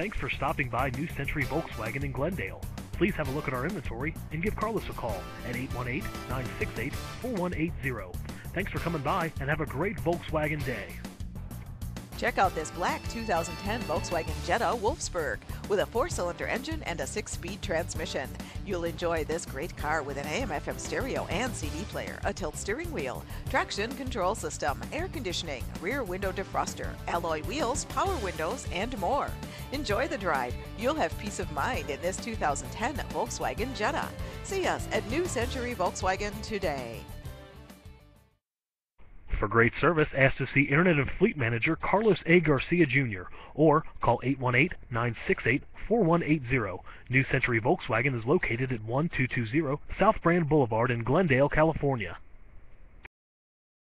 Thanks for stopping by New Century Volkswagen in Glendale. Please have a look at our inventory and give Carlos a call at 818-968-4180. Thanks for coming by and have a great Volkswagen day. Check out this black 2010 Volkswagen Jetta Wolfsburg with a 4-cylinder engine and a 6-speed transmission. You'll enjoy this great car with an AM/FM stereo and CD player, a tilt steering wheel, traction control system, air conditioning, rear window defroster, alloy wheels, power windows, and more. Enjoy the drive. You'll have peace of mind in this 2010 Volkswagen Jetta. See us at New Century Volkswagen today. For great service, ask to see Internet and Fleet Manager Carlos A. Garcia Jr. or call 818-968-4180. New Century Volkswagen is located at 1220 South Brand Boulevard in Glendale, California.